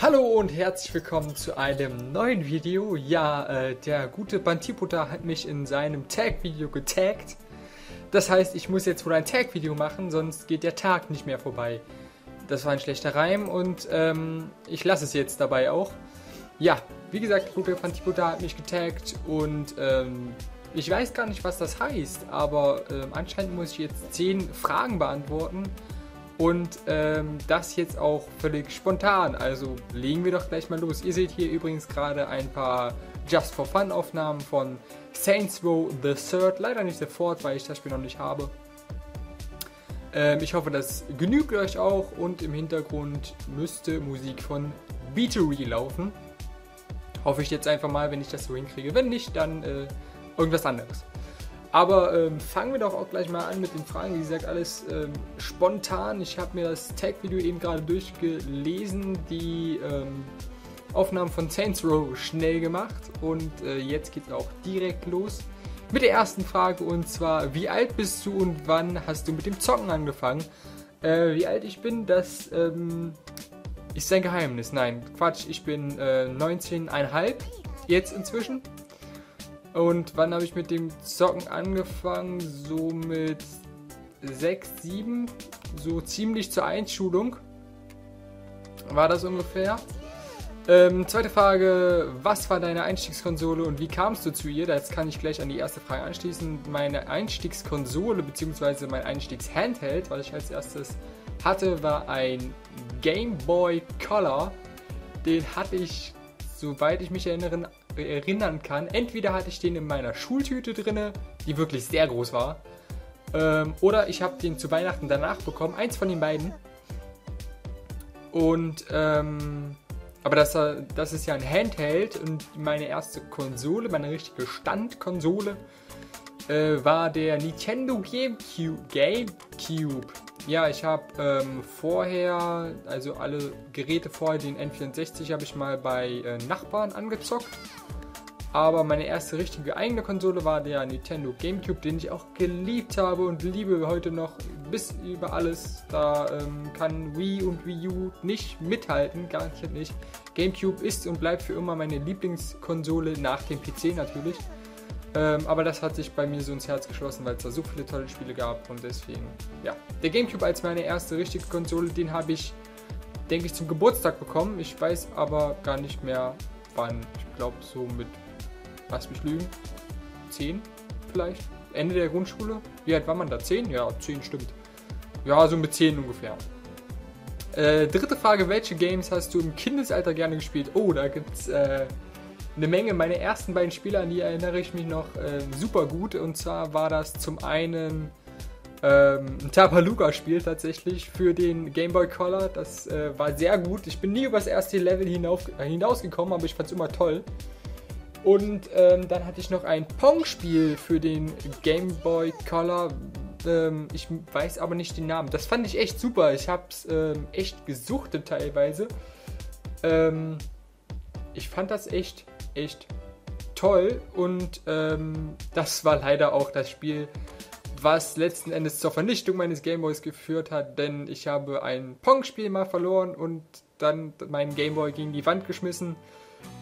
Hallo und herzlich willkommen zu einem neuen Video. Ja, der gute Pantipota hat mich in seinem Tag-Video getaggt. Das heißt, ich muss jetzt wohl ein Tag-Video machen, sonst geht der Tag nicht mehr vorbei. Das war ein schlechter Reim und ich lasse es jetzt dabei auch. Ja, wie gesagt, der gute Pantipota hat mich getaggt und ich weiß gar nicht, was das heißt, aber anscheinend muss ich jetzt 10 Fragen beantworten. Und das jetzt auch völlig spontan, also legen wir doch gleich mal los. Ihr seht hier übrigens gerade ein paar Just for Fun Aufnahmen von Saints Row: The Third, leider nicht The Fourth, weil ich das Spiel noch nicht habe. Ich hoffe, das genügt euch auch und im Hintergrund müsste Musik von Beaterie laufen. Hoffe ich jetzt einfach mal, wenn ich das so hinkriege, wenn nicht, dann irgendwas anderes. Aber fangen wir doch auch gleich mal an mit den Fragen, wie gesagt, alles spontan. Ich habe mir das Tag-Video eben gerade durchgelesen, die Aufnahmen von Saints Row schnell gemacht und jetzt geht es auch direkt los mit der ersten Frage, und zwar: Wie alt bist du und wann hast du mit dem Zocken angefangen? Wie alt ich bin, das ist ein Geheimnis. Nein, Quatsch, ich bin 19,5 jetzt inzwischen. Und wann habe ich mit dem Zocken angefangen? So mit 6, 7, so ziemlich zur Einschulung war das ungefähr. Zweite Frage: Was war deine Einstiegskonsole und wie kamst du zu ihr? Das kann ich gleich an die erste Frage anschließen. Meine Einstiegskonsole bzw. mein Einstiegshandheld, was ich als erstes hatte, war ein Game Boy Color. Den hatte ich, soweit ich mich erinnern kann, entweder hatte ich den in meiner Schultüte drinne, die wirklich sehr groß war, oder ich habe den zu Weihnachten danach bekommen, eins von den beiden. Und aber das ist ja ein Handheld, und meine erste Konsole, meine richtige Standkonsole, war der Nintendo GameCube. Ja, ich habe vorher, also alle Geräte vorher, den N64 habe ich mal bei Nachbarn angezockt. Aber meine erste richtige eigene Konsole war der Nintendo GameCube, den ich auch geliebt habe und liebe heute noch bis über alles. Da kann Wii und Wii U nicht mithalten, garantiert nicht. GameCube ist und bleibt für immer meine Lieblingskonsole, nach dem PC natürlich. Aber das hat sich bei mir so ins Herz geschlossen, weil es da so viele tolle Spiele gab, und deswegen, ja. Der GameCube als meine erste richtige Konsole, den habe ich, denke ich, zum Geburtstag bekommen. Ich weiß aber gar nicht mehr wann. Ich glaube so mit, lass mich lügen, 10 vielleicht? Ende der Grundschule? Wie alt war man da? 10? Ja, 10 stimmt. Ja, so mit 10 ungefähr. Dritte Frage: Welche Games hast du im Kindesalter gerne gespielt? Oh, da gibt's eine Menge. Meine ersten beiden Spiele, an die erinnere ich mich noch super gut, und zwar war das zum einen ein Tabaluga-Spiel tatsächlich für den Game Boy Color. Das war sehr gut. Ich bin nie über das erste Level hinausgekommen, aber ich fand es immer toll. Und dann hatte ich noch ein Pong-Spiel für den Game Boy Color. Ich weiß aber nicht den Namen. Das fand ich echt super. Ich habe es echt gesuchtet teilweise. Ich fand das echt toll, und das war leider auch das Spiel, was letzten Endes zur Vernichtung meines Gameboys geführt hat, denn ich habe ein Pong-Spiel mal verloren und dann meinen Gameboy gegen die Wand geschmissen.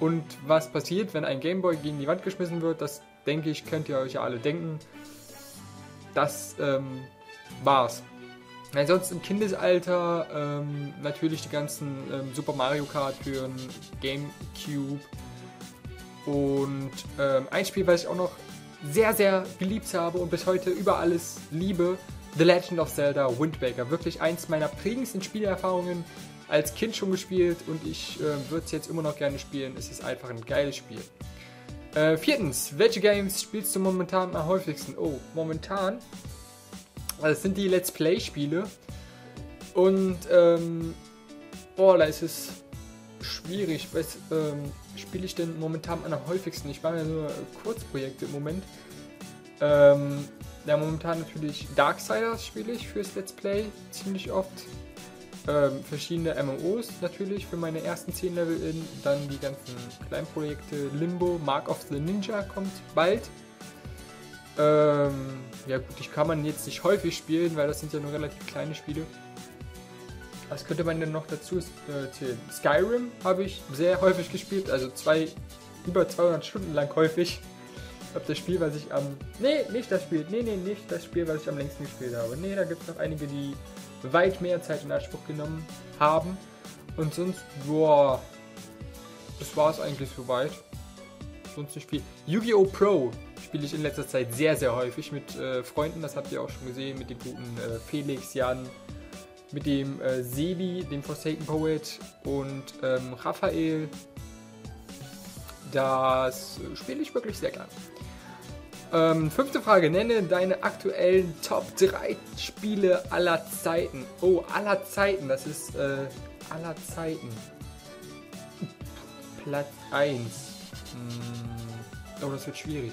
Und was passiert, wenn ein Gameboy gegen die Wand geschmissen wird, das, denke ich, könnt ihr euch ja alle denken. Das war's. Ansonsten im Kindesalter natürlich die ganzen Super Mario Kart für den Gamecube. Und ein Spiel, was ich auch noch sehr, sehr geliebt habe und bis heute über alles liebe: The Legend of Zelda: Wind Waker. Wirklich eins meiner prägendsten Spielerfahrungen, als Kind schon gespielt, und ich würde es jetzt immer noch gerne spielen. Es ist einfach ein geiles Spiel. Viertens: Welche Games spielst du momentan am häufigsten? Oh, momentan, das sind die Let's Play Spiele, und boah, da ist es schwierig. Was spiele ich denn momentan am häufigsten? Ich mache ja nur Kurzprojekte im Moment. Ja, momentan natürlich Darksiders spiele ich fürs Let's Play ziemlich oft. Verschiedene MMOs natürlich für meine ersten 10 Level in. Dann die ganzen kleinen Projekte: Limbo, Mark of the Ninja kommt bald. Ja gut, ich kann man jetzt nicht häufig spielen, weil das sind ja nur relativ kleine Spiele. Was könnte man denn noch dazu zählen? Skyrim habe ich sehr häufig gespielt, also über 200 Stunden lang häufig. Nicht das Spiel, was ich am längsten gespielt habe. Nee, da gibt es noch einige, die weit mehr Zeit in Anspruch genommen haben. Und sonst, boah, das war es eigentlich soweit. Sonst nicht viel. Yu-Gi-Oh! Pro spiele ich in letzter Zeit sehr, sehr häufig mit Freunden. Das habt ihr auch schon gesehen, mit dem guten Felix, Jan, mit dem Sebi, dem Forsaken Poet und Raphael. Das spiele ich wirklich sehr gerne. Fünfte Frage. Nenne deine aktuellen Top 3 Spiele aller Zeiten. Oh, aller Zeiten. Das ist aller Zeiten. Platz 1. Oh, das wird schwierig.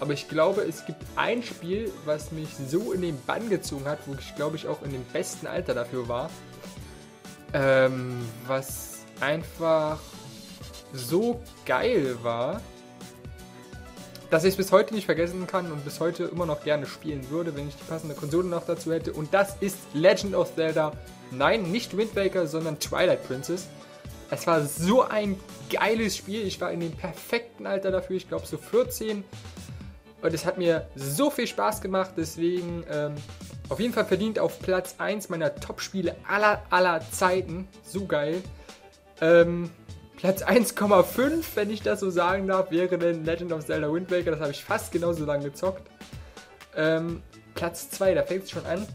Aber ich glaube, es gibt ein Spiel, was mich so in den Bann gezogen hat, wo ich glaube ich auch in dem besten Alter dafür war. Was einfach so geil war, dass ich es bis heute nicht vergessen kann und bis heute immer noch gerne spielen würde, wenn ich die passende Konsole noch dazu hätte. Und das ist Legend of Zelda. Nein, nicht Wind Waker, sondern Twilight Princess. Es war so ein geiles Spiel. Ich war in dem perfekten Alter dafür. Ich glaube so 14. Und es hat mir so viel Spaß gemacht. Deswegen auf jeden Fall verdient auf Platz 1 meiner Top-Spiele aller Zeiten. So geil. Platz 1,5, wenn ich das so sagen darf, wäre dann Legend of Zelda Wind Waker. Das habe ich fast genauso lange gezockt. Platz 2, da fängt es schon an.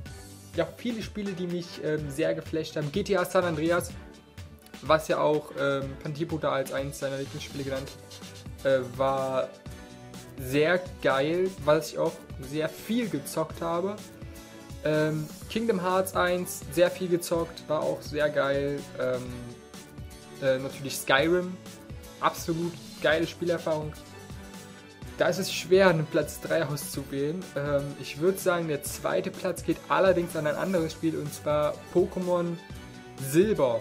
Ja, viele Spiele, die mich sehr geflasht haben. GTA San Andreas, was ja auch Pantipota als eines seiner Lieblingsspiele genannt, war sehr geil, was ich auch sehr viel gezockt habe. Kingdom Hearts 1, sehr viel gezockt, war auch sehr geil. Natürlich Skyrim, absolut geile Spielerfahrung. Da ist es schwer, einen Platz 3 auszuwählen. Ich würde sagen, der zweite Platz geht allerdings an ein anderes Spiel, und zwar Pokémon Silber.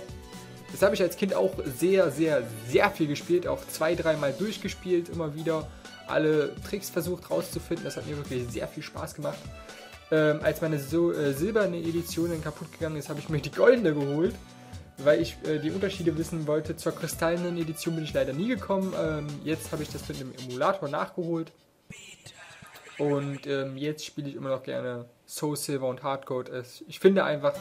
Das habe ich als Kind auch sehr, sehr, sehr viel gespielt, auch 2-3 Mal durchgespielt, immer wieder alle Tricks versucht rauszufinden. Das hat mir wirklich sehr viel Spaß gemacht. Als meine silberne Edition dann kaputt gegangen ist, habe ich mir die goldene geholt, weil ich die Unterschiede wissen wollte. Zur kristallenen Edition bin ich leider nie gekommen. Jetzt habe ich das mit einem Emulator nachgeholt. Und jetzt spiele ich immer noch gerne Soul Silver und Heart Gold. Ich finde einfach,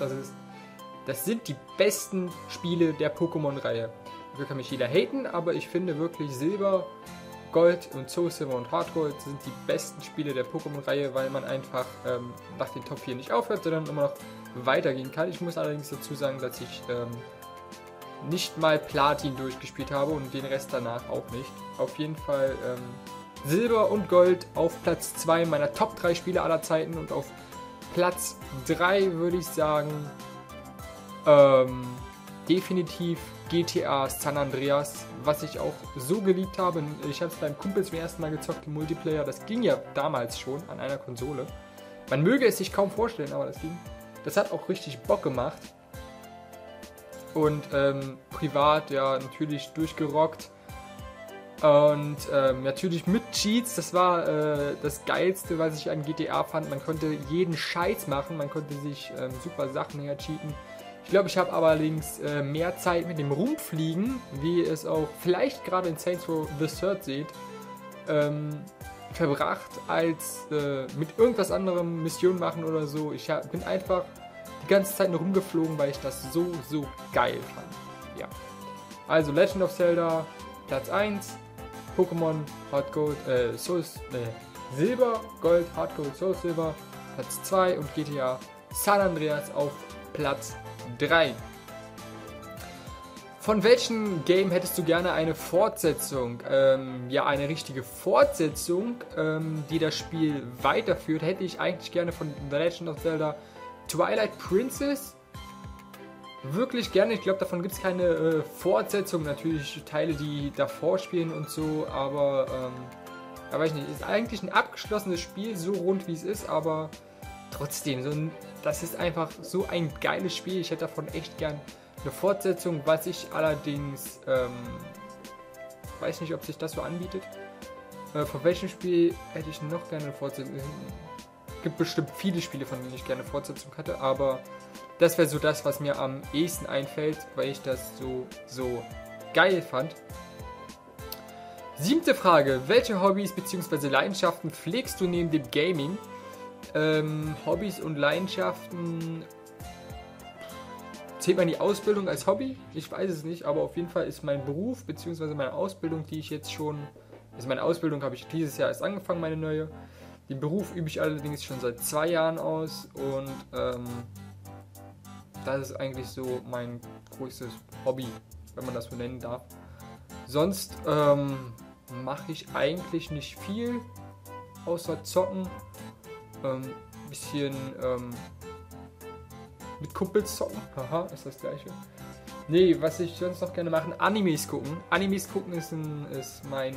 das sind die besten Spiele der Pokémon-Reihe. Da kann mich jeder haten, aber ich finde wirklich Silber, Gold und Soul Silver und Heart Gold sind die besten Spiele der Pokémon-Reihe, weil man einfach nach den Top 4 nicht aufhört, sondern immer noch weitergehen kann. Ich muss allerdings dazu sagen, dass ich nicht mal Platin durchgespielt habe und den Rest danach auch nicht. Auf jeden Fall Silber und Gold auf Platz 2 meiner Top 3 Spiele aller Zeiten, und auf Platz 3 würde ich sagen definitiv GTA San Andreas, was ich auch so geliebt habe. Ich habe es beim Kumpel zum ersten Mal gezockt im Multiplayer. Das ging ja damals schon an einer Konsole. Man möge es sich kaum vorstellen, aber das ging. Das hat auch richtig Bock gemacht. Und privat, ja, natürlich durchgerockt. Und natürlich mit Cheats. Das war das Geilste, was ich an GTA fand. Man konnte jeden Scheiß machen. Man konnte sich super Sachen her cheaten. Ich glaube, ich habe allerdings mehr Zeit mit dem Rumfliegen, wie ihr es auch vielleicht gerade in Saints Row: The Third seht, verbracht, als mit irgendwas anderem Mission machen oder so. Ich bin einfach die ganze Zeit nur rumgeflogen, weil ich das so, so geil fand. Ja. Also Legend of Zelda Platz 1, Pokémon Heart Gold, Silber, Gold, Heart Gold, Soul Silver Platz 2 und GTA San Andreas auf Platz 3. Von welchem Game hättest du gerne eine Fortsetzung? Ja, eine richtige Fortsetzung, die das Spiel weiterführt, hätte ich eigentlich gerne von The Legend of Zelda Twilight Princess. Wirklich gerne. Ich glaube, davon gibt es keine Fortsetzung. Natürlich Teile, die davor spielen und so, aber ja, weiß ich nicht. Ist eigentlich ein abgeschlossenes Spiel, so rund wie es ist, aber trotzdem, das ist einfach so ein geiles Spiel. Ich hätte davon echt gern eine Fortsetzung, was ich allerdings weiß nicht, ob sich das so anbietet. Von welchem Spiel hätte ich noch gerne eine Fortsetzung? gibt bestimmt viele Spiele, von denen ich gerne Fortsetzung hatte, aber das wäre so das, was mir am ehesten einfällt, weil ich das so geil fand. 7. Frage. Welche Hobbys bzw. Leidenschaften pflegst du neben dem Gaming? Hobbys und Leidenschaften... Zählt man die Ausbildung als Hobby? Ich weiß es nicht, aber auf jeden Fall ist mein Beruf bzw. meine Ausbildung, die ich jetzt schon... Also meine Ausbildung habe ich dieses Jahr erst angefangen, meine neue. Den Beruf übe ich allerdings schon seit 2 Jahren aus und das ist eigentlich so mein größtes Hobby, wenn man das so nennen darf. Sonst mache ich eigentlich nicht viel, außer zocken, bisschen mit Kumpels zocken, haha, ist das gleiche. Nee, was ich sonst noch gerne mache, Animes gucken. Animes gucken ist mein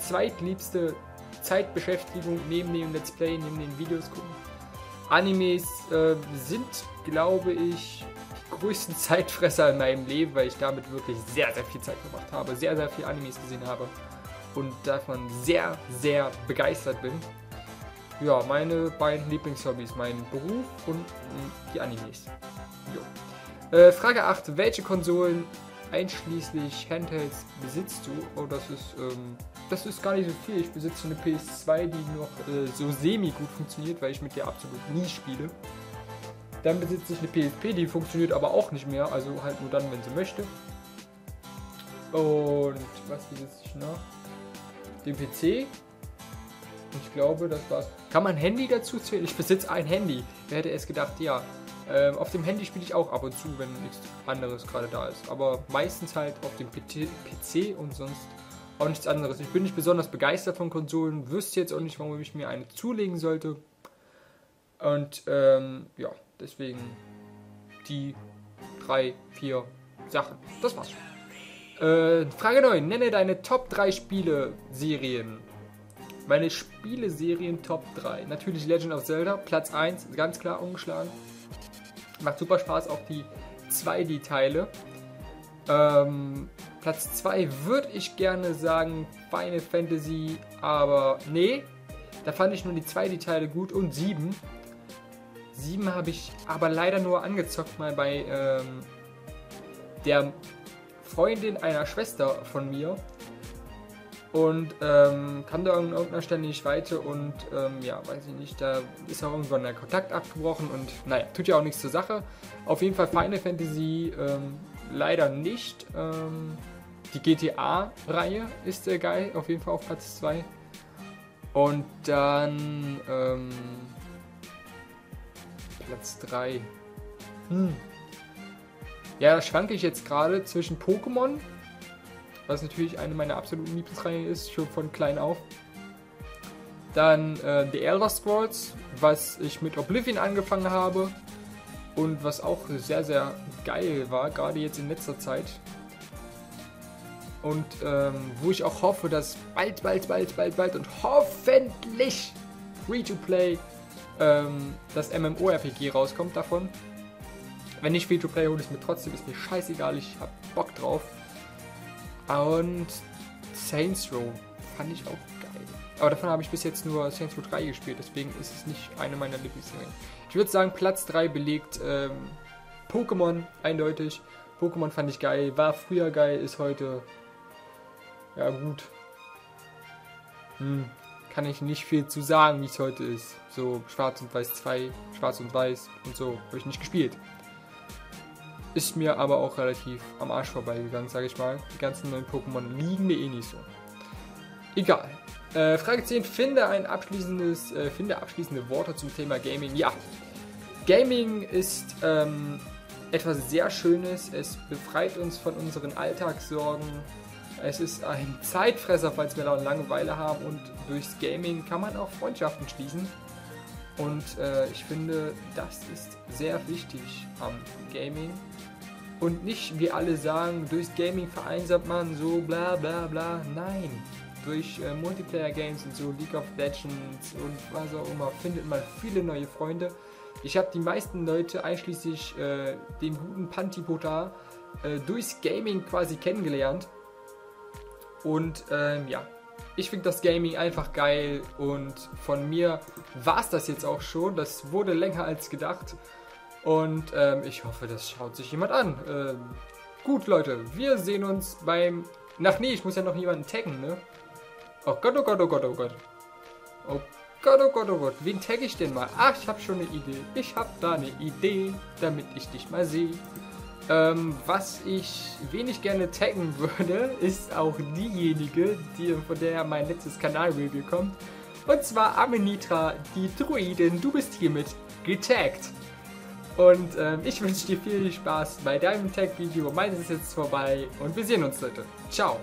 zweitliebste Zeitbeschäftigung neben dem Let's Play, neben den Videos gucken. Animes sind, glaube ich, die größten Zeitfresser in meinem Leben, weil ich damit wirklich sehr, sehr viel Zeit verbracht habe, sehr, sehr viel Animes gesehen habe und davon sehr, sehr begeistert bin. Ja, meine beiden Lieblingshobbys, mein Beruf und die Animes. Jo. Frage 8. Welche Konsolen einschließlich Handhelds besitzt du? Oh, das ist gar nicht so viel. Ich besitze eine PS2, die noch so semi-gut funktioniert, weil ich mit der absolut nie spiele. Dann besitze ich eine PSP, die funktioniert aber auch nicht mehr, also halt nur dann, wenn sie möchte. Und was besitze ich noch? Den PC. Ich glaube, das war's. Kann man Handy dazu zählen? Ich besitze ein Handy. Wer hätte es gedacht, ja. Auf dem Handy spiele ich auch ab und zu, wenn nichts anderes gerade da ist. Aber meistens halt auf dem PC und sonst auch nichts anderes. Ich bin nicht besonders begeistert von Konsolen, wüsste jetzt auch nicht, warum ich mir eine zulegen sollte. Und ja, deswegen die 3, 4 Sachen. Das war's schon. Frage 9. Nenne deine Top 3 Spieleserien. Meine Spieleserien Top 3. Natürlich Legend of Zelda, Platz 1, ganz klar umgeschlagen. Macht super Spaß, auch die 2D-Teile. Platz 2 würde ich gerne sagen Final Fantasy, aber nee, da fand ich nur die 2D-Teile gut und 7. 7 habe ich aber leider nur angezockt mal bei der Freundin einer Schwester von mir. Und kam da an irgendeiner Stelle nicht weiter und ja, weiß ich nicht, da ist auch irgendwann der Kontakt abgebrochen und naja, tut ja auch nichts zur Sache. Auf jeden Fall Final Fantasy leider nicht. Die GTA-Reihe ist sehr geil, auf jeden Fall auf Platz 2. Und dann Platz 3. Ja, da schwanke ich jetzt gerade zwischen Pokémon, was natürlich eine meiner absoluten Lieblingsreihen ist, schon von klein auf. Dann The Elder Scrolls, was ich mit Oblivion angefangen habe und was auch sehr, sehr geil war, gerade jetzt in letzter Zeit. Und wo ich auch hoffe, dass bald und hoffentlich Free-to-Play das MMORPG rauskommt davon. Wenn nicht Free-to-Play, hole ich es mir trotzdem, ist mir scheißegal, ich hab Bock drauf. Und Saints Row fand ich auch geil. Aber davon habe ich bis jetzt nur Saints Row 3 gespielt, deswegen ist es nicht eine meiner Lieblingsserien. Ich würde sagen, Platz 3 belegt Pokémon eindeutig. Pokémon fand ich geil, war früher geil, ist heute... Ja gut. Kann ich nicht viel zu sagen, wie es heute ist. So Schwarz und Weiß 2, Schwarz und Weiß und so, habe ich nicht gespielt. Ist mir aber auch relativ am Arsch vorbeigegangen, sage ich mal. Die ganzen neuen Pokémon liegen mir eh nicht so. Egal. Frage 10. Finde abschließende Worte zum Thema Gaming. Ja, Gaming ist etwas sehr Schönes. Es befreit uns von unseren Alltagssorgen. Es ist ein Zeitfresser, falls wir Langeweile haben. Und durchs Gaming kann man auch Freundschaften schließen. Und ich finde, das ist sehr wichtig am Gaming. Und nicht, wie alle sagen, durchs Gaming vereinsamt man so bla bla bla. Nein, durch Multiplayer-Games und so League of Legends und was auch immer findet man viele neue Freunde. Ich habe die meisten Leute, einschließlich dem guten Pantipota, durchs Gaming quasi kennengelernt. Und ja, Ich finde das Gaming einfach geil und von mir war es das jetzt auch schon. Das wurde länger als gedacht und ich hoffe, das schaut sich jemand an. Gut, Leute, wir sehen uns beim... Ach nee, ich muss ja noch jemanden taggen, ne? Oh Gott, oh Gott, oh Gott, oh Gott. Oh Gott, oh Gott, oh Gott. Wen tagge ich denn mal? Ach, ich habe schon eine Idee. Ich habe da eine Idee, damit ich dich mal sehe. Was ich wenig gerne taggen würde, ist auch diejenige, von der mein letztes Kanalreview kommt. Und zwar Amenitra, die Druidin. Du bist hiermit getaggt. Und ich wünsche dir viel Spaß bei deinem Tag-Video. Meines ist jetzt vorbei und wir sehen uns, Leute. Ciao.